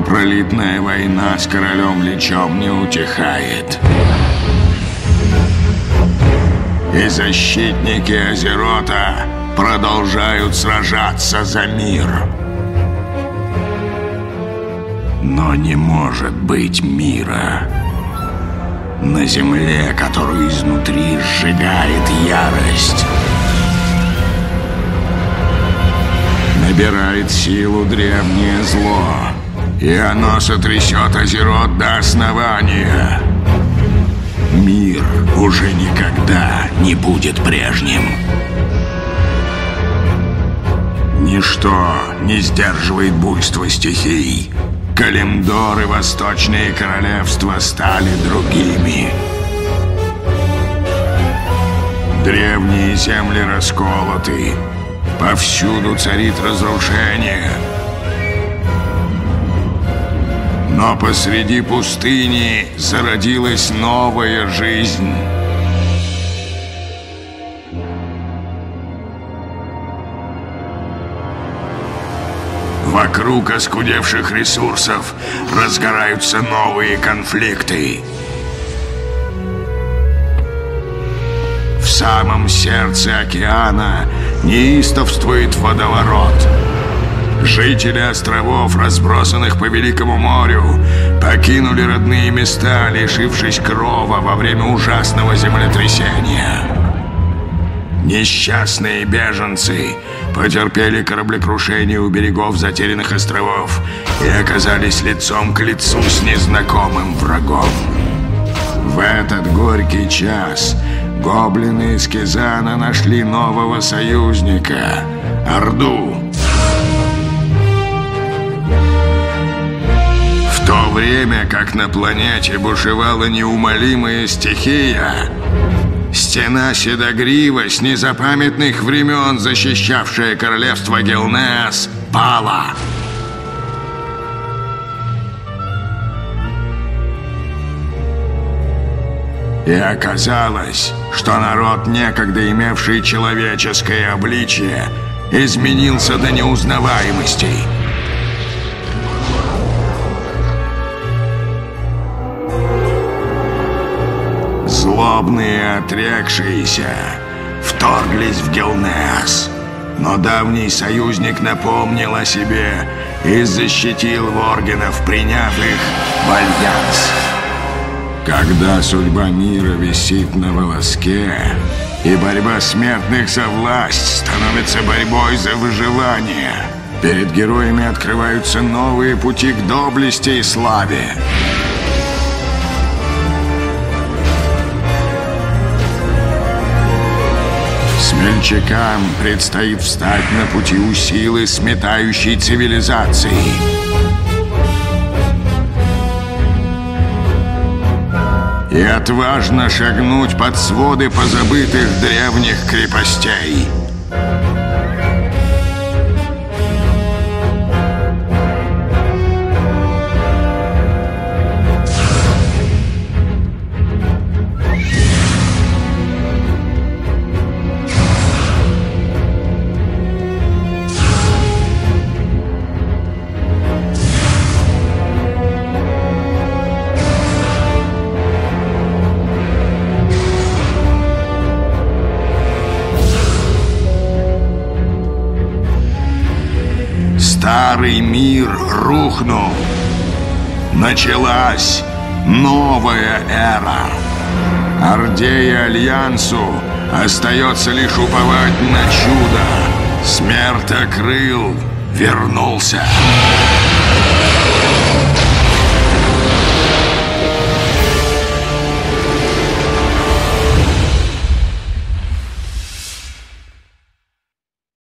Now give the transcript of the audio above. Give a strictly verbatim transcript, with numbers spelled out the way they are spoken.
кровопролитная война с королем Личом не утихает. И защитники Азерота продолжают сражаться за мир. Но не может быть мира на земле, которую изнутри сжигает ярость. Набирает силу древнее зло, и оно сотрясет Азерот до основания. Мир уже никогда не будет прежним. Ничто не сдерживает буйство стихий. Калимдор и Восточные королевства стали другими. Древние земли расколоты. Повсюду царит разрушение. Но посреди пустыни зародилась новая жизнь. Вокруг оскудевших ресурсов разгораются новые конфликты. В самом сердце океана неистовствует водоворот. Жители островов, разбросанных по Великому морю, покинули родные места, лишившись крова во время ужасного землетрясения. Несчастные беженцы потерпели кораблекрушение у берегов затерянных островов и оказались лицом к лицу с незнакомым врагом. В этот горький час гоблины из Кизана нашли нового союзника — Орду. В то время как на планете бушевала неумолимая стихия, стена Седогрива, с незапамятных времен защищавшая королевство Гилнеас, пала. И оказалось, что народ, некогда имевший человеческое обличие, изменился до неузнаваемости. Злобные отрекшиеся вторглись в Гилнеас, но давний союзник напомнил о себе и защитил воргенов, приняв их в Альянс. Когда судьба мира висит на волоске, и борьба смертных за власть становится борьбой за выживание, перед героями открываются новые пути к доблести и славе. Смельчакам предстоит встать на пути у силы, сметающей цивилизации. И отважно шагнуть под своды позабытых древних крепостей. Старый мир рухнул. Началась новая эра. Орде и Альянсу остается лишь уповать на чудо. Смертокрыл вернулся.